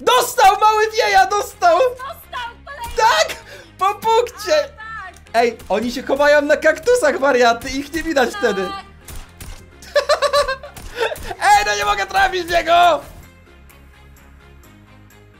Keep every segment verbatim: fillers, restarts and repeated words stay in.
Dostał, mały wieja, dostał! Dostał, kolejny! Tak! Po punkcie! A, tak. Ej, oni się chowają na kaktusach, wariaty, ich nie widać tak. wtedy. Ej, no nie mogę trafić w niego!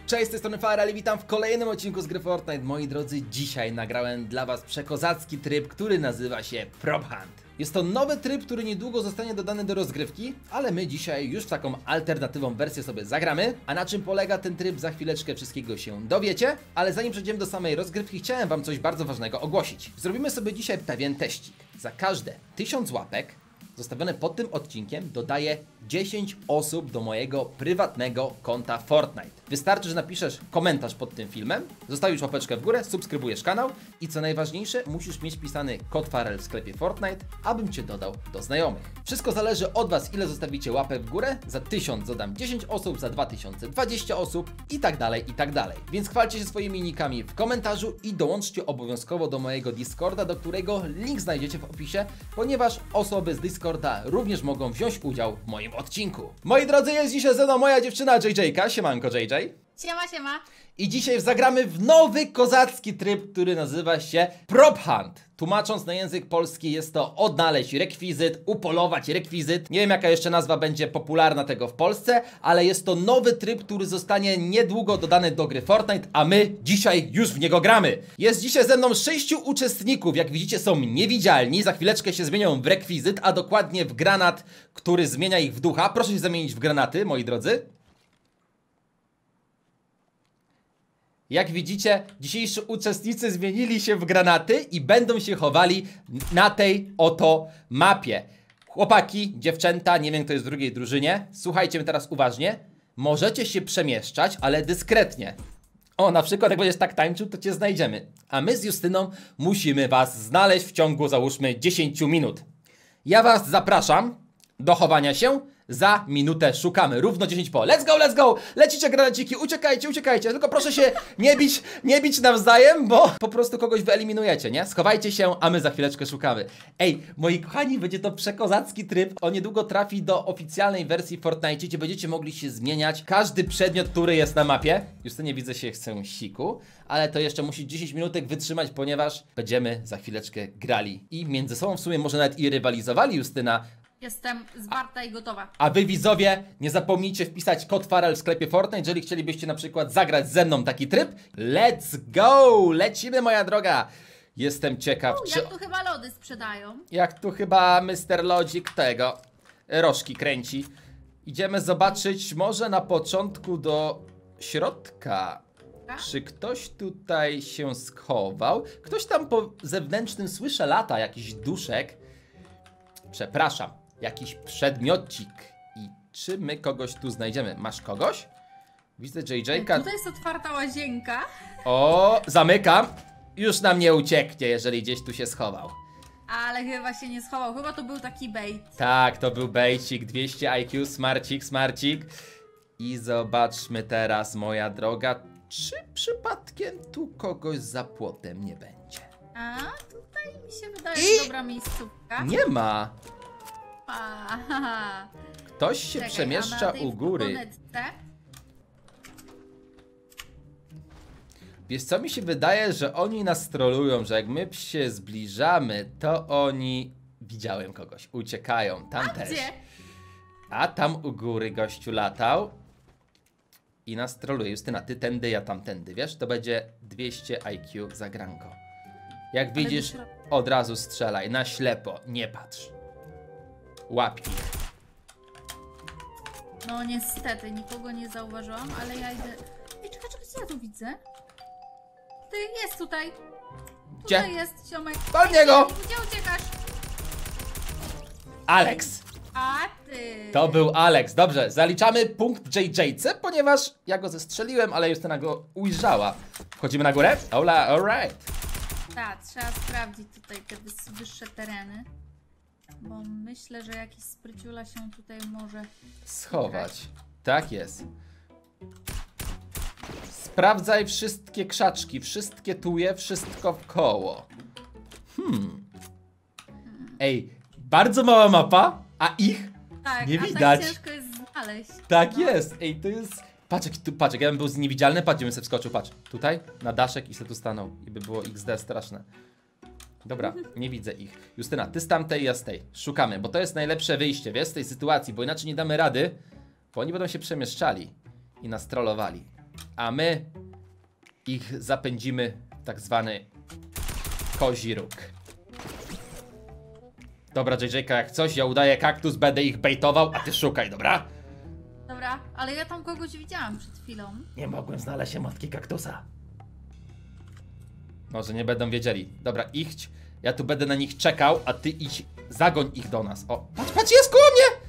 Cześć, z tej strony Farell i witam w kolejnym odcinku z gry Fortnite. Moi drodzy, dzisiaj nagrałem dla was przekozacki tryb, który nazywa się Prop Hunt. Jest to nowy tryb, który niedługo zostanie dodany do rozgrywki, ale my dzisiaj już w taką alternatywą wersję sobie zagramy. A na czym polega ten tryb, za chwileczkę wszystkiego się dowiecie. Ale zanim przejdziemy do samej rozgrywki, chciałem wam coś bardzo ważnego ogłosić. Zrobimy sobie dzisiaj pewien teścik. Za każde tysiąc łapek zostawione pod tym odcinkiem dodaję dziesięć osób do mojego prywatnego konta Fortnite. Wystarczy, że napiszesz komentarz pod tym filmem, zostawisz łapeczkę w górę, subskrybujesz kanał i co najważniejsze, musisz mieć pisany kod Farell w sklepie Fortnite, abym cię dodał do znajomych. Wszystko zależy od was, ile zostawicie łapę w górę. Za tysiąc dodam dziesięć osób, za dwa tysiące dwadzieścia osób i tak dalej, i tak dalej. Więc chwalcie się swoimi nikami w komentarzu i dołączcie obowiązkowo do mojego Discorda, do którego link znajdziecie w opisie, ponieważ osoby z Discorda również mogą wziąć udział w moim odcinku. Moi drodzy, jest dzisiaj ze mną moja dziewczyna J J-ka. Siemanko, J J. Siema, siema. I dzisiaj zagramy w nowy kozacki tryb, który nazywa się Prop Hunt. Tłumacząc na język polski, jest to odnaleźć rekwizyt, upolować rekwizyt. Nie wiem, jaka jeszcze nazwa będzie popularna tego w Polsce, ale jest to nowy tryb, który zostanie niedługo dodany do gry Fortnite, a my dzisiaj już w niego gramy. Jest dzisiaj ze mną sześciu uczestników. Jak widzicie, są niewidzialni. Za chwileczkę się zmienią w rekwizyt, a dokładnie w granat, który zmienia ich w ducha. Proszę się zamienić w granaty, moi drodzy. Jak widzicie, dzisiejsi uczestnicy zmienili się w granaty i będą się chowali na tej oto mapie. Chłopaki, dziewczęta, nie wiem, kto jest w drugiej drużynie. Słuchajcie mnie teraz uważnie. Możecie się przemieszczać, ale dyskretnie. O, na przykład jak będziesz tak tańczył, to cię znajdziemy. A my z Justyną musimy was znaleźć w ciągu, załóżmy, dziesięciu minut. Ja was zapraszam do chowania się. Za minutę szukamy, równo dziesięć po. Let's go, let's go! Lecicie granaciki, uciekajcie, uciekajcie. Tylko proszę się nie bić, nie bić nawzajem, bo po prostu kogoś wyeliminujecie, nie? Schowajcie się, a my za chwileczkę szukamy. Ej, moi kochani, będzie to przekozacki tryb. On niedługo trafi do oficjalnej wersji Fortnite, gdzie będziecie mogli się zmieniać. Każdy przedmiot, który jest na mapie. Już to nie widzę, się chcę siku, ale to jeszcze musi dziesięć minutek wytrzymać, ponieważ będziemy za chwileczkę grali. I między sobą w sumie może nawet i rywalizowali, Justyna. Jestem zwarta i gotowa. A wy, widzowie, nie zapomnijcie wpisać kod Farell w sklepie Fortnite, jeżeli chcielibyście na przykład zagrać ze mną taki tryb. Let's go! Lecimy, moja droga! Jestem ciekaw, U, czy... jak tu chyba lody sprzedają. Jak tu chyba mister Lodzik tego... rożki kręci. Idziemy zobaczyć może na początku do środka. A? Czy ktoś tutaj się schował? Ktoś tam po zewnętrznym słyszę lata, jakiś duszek. Przepraszam. Jakiś przedmiotcik. I czy my kogoś tu znajdziemy? Masz kogoś? Widzę J J-ka. Tutaj jest otwarta łazienka. O, zamykam. Już nam nie ucieknie, jeżeli gdzieś tu się schował. Ale chyba się nie schował. Chyba to był taki bait. Tak, to był bejcik. dwieście I Q, smarcik, smarcik. I zobaczmy teraz, moja droga, czy przypadkiem tu kogoś za płotem nie będzie. A, tutaj mi się wydaje I... dobra miejscówka. Nie ma. Aha. Ktoś się Czekaj, przemieszcza u góry. Wiesz co, mi się wydaje, że oni nas trolują, że jak my się zbliżamy, to oni, widziałem kogoś, uciekają. Tam A też. Gdzie? A tam u góry gościu latał i nas troluje. Justyna, ty tędy, ja tamtędy, wiesz? To będzie dwieście I Q za granko. Jak widzisz, od razu strzelaj, na ślepo, nie patrz. Łap ich. No niestety, nikogo nie zauważyłam, ale ja idę... Ej, czekaj, czekaj, co ja tu widzę? Ty, jest tutaj. Gdzie? Tutaj jest, ziomek. Pod niego! Gdzie uciekasz? Alex. A ty. To był Alex, dobrze. Zaliczamy punkt J J-ce, ponieważ ja go zestrzeliłem, ale Justyna go ujrzała. Wchodzimy na górę? Ola, alright. Tak, trzeba sprawdzić tutaj te wyższe tereny. Bo myślę, że jakiś spryciula się tutaj może schować. Tak jest. Sprawdzaj wszystkie krzaczki, wszystkie tuje, wszystko w koło. Hmm. Ej, bardzo mała mapa, a ich tak, nie a widać. Tak, ciężko jest znaleźć. Tak no. jest. Ej, to jest Patrz, tu, patrz, jak ja bym był niewidzialny, patrz, gdzie bym sobie wskoczył, patrz. Tutaj, na daszek i sobie tu stanął. I by było iks de straszne. Dobra, nie widzę ich. Justyna, ty z tamtej, ja z tej. Szukamy, bo to jest najlepsze wyjście, wiesz, z tej sytuacji, bo inaczej nie damy rady, bo oni będą się przemieszczali i nas trollowali. A my ich zapędzimy w tak zwany kozi róg. Dobra, dżej dżej ka, jak coś, ja udaję kaktus, będę ich bejtował, a ty szukaj, dobra? Dobra, ale ja tam kogoś widziałam przed chwilą. Nie mogłem znaleźć matki kaktusa. Może nie będą wiedzieli. Dobra, idź. Ja tu będę na nich czekał, a ty idź, zagoń ich do nas. O, patrz, patrz, jest koło mnie!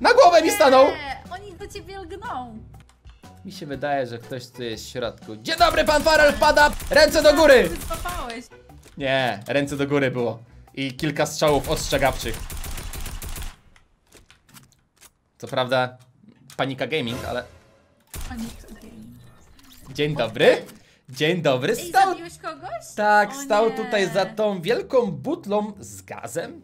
Na głowę nie, mi stanął! Oni do ciebie lgną. Mi się wydaje, że ktoś tu jest w środku. Dzień dobry, pan Farell wpada! Ręce do góry! Nie, ręce do góry było. I kilka strzałów ostrzegawczych. Co prawda, panika gaming, ale... Panika gaming. Dzień dobry. Dzień dobry. Ej, stał... zabiłeś kogoś? Tak, o stał nie. tutaj za tą wielką butlą z gazem.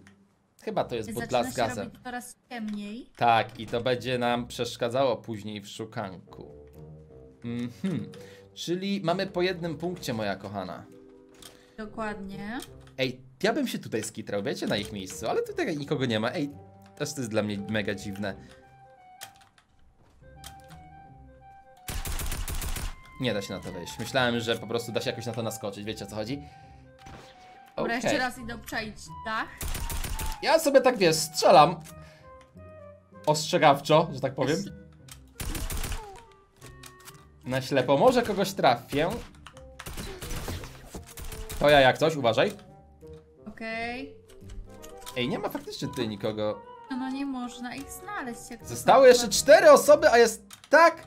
Chyba to jest butla z gazem. Zaczyna się coraz ciemniej. Tak, i to będzie nam przeszkadzało później w szukanku. Mhm. Czyli mamy po jednym punkcie, moja kochana. Dokładnie. Ej, ja bym się tutaj skitrał, wiecie, na ich miejscu, ale tutaj nikogo nie ma. Ej, też to jest dla mnie mega dziwne. Nie da się na to wejść. Myślałem, że po prostu da się jakoś na to naskoczyć. Wiecie, o co chodzi? Dobra, okay. Jeszcze raz idę obczaić dach. Ja sobie tak, wiesz, strzelam ostrzegawczo, że tak powiem. Na ślepo. Może kogoś trafię. To ja jak coś, uważaj. Okej. Okay. Ej, nie ma faktycznie tutaj nikogo. No nie można ich znaleźć. Jak Zostały jeszcze cztery osoby, a jest tak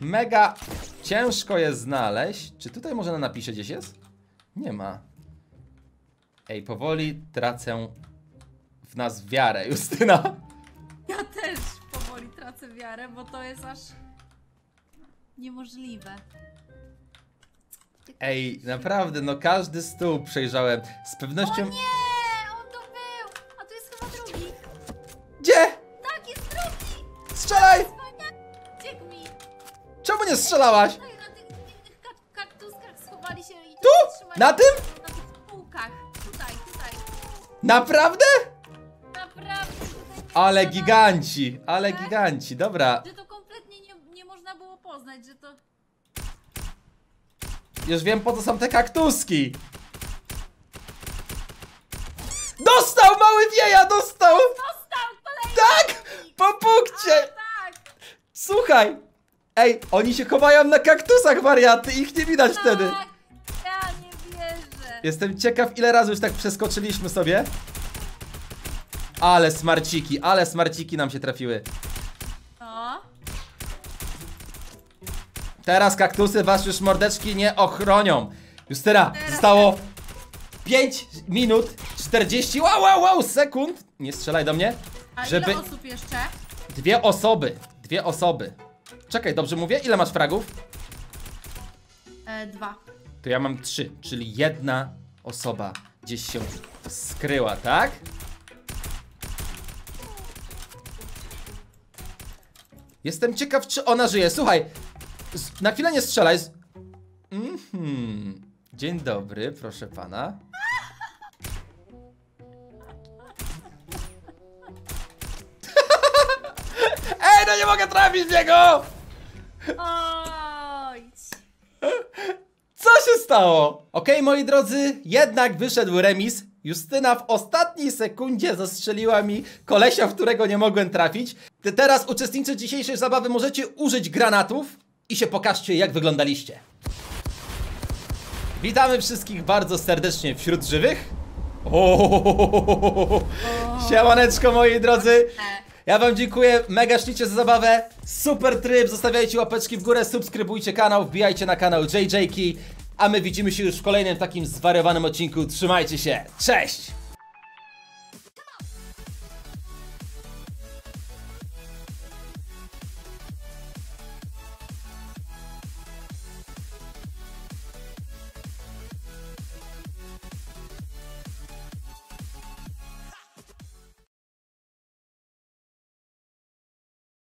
mega... ciężko je znaleźć. Czy tutaj może na napisie gdzieś jest? Nie ma. Ej, powoli tracę w nas wiarę, Justyna. Ja też powoli tracę wiarę, bo to jest aż niemożliwe. Ej, naprawdę, no każdy stół przejrzałem. Z pewnością... O nie! On tu był! A tu jest chyba drugi. Gdzie? Tak, jest drugi! Strzelaj! Czemu nie strzelałaś? Na tych kaktuskach schowali się i... Tu? Na tym? Na tych półkach. Tutaj, tutaj. Naprawdę? Naprawdę. Ale giganci, ale giganci, dobra. Że to kompletnie nie, nie można było poznać, że to... Już wiem, po co są te kaktuski. Dostał, mały wieja, dostał! Dostał, kolejny! Tak! Po punkcie! A, tak. Słuchaj! Ej, oni się chowają na kaktusach, wariaty, ich nie widać tak, wtedy. Ja nie wierzę. Jestem ciekaw, ile razy już tak przeskoczyliśmy sobie. Ale smarciki, ale smarciki nam się trafiły. O. Teraz kaktusy was już mordeczki nie ochronią. Justyna, teraz zostało pięć minut czterdzieści wow, wow, wow, sekund. Nie strzelaj do mnie. A żeby... ile osób jeszcze? Dwie osoby, dwie osoby. Czekaj, dobrze mówię? Ile masz fragów? E, dwa. To ja mam trzy, czyli jedna osoba gdzieś się skryła, tak? Jestem ciekaw, czy ona żyje. Słuchaj, na chwilę nie strzelaj. Mm-hmm. Dzień dobry, proszę pana. Ej, no nie mogę trafić w niego! Oj. Co się stało? Okej, okay, moi drodzy, jednak wyszedł remis. Justyna w ostatniej sekundzie zastrzeliła mi kolesia, w którego nie mogłem trafić. Ty teraz, uczestnicy dzisiejszej zabawy, możecie użyć granatów i się pokażcie, jak wyglądaliście. Witamy wszystkich bardzo serdecznie wśród żywych. Ohohohohoho. Siemaneczko, moi drodzy. Ja wam dziękuję, mega ślicznie za zabawę, super tryb, zostawiajcie łapeczki w górę, subskrybujcie kanał, wbijajcie na kanał dżej dżej ki, a my widzimy się już w kolejnym takim zwariowanym odcinku, trzymajcie się, cześć!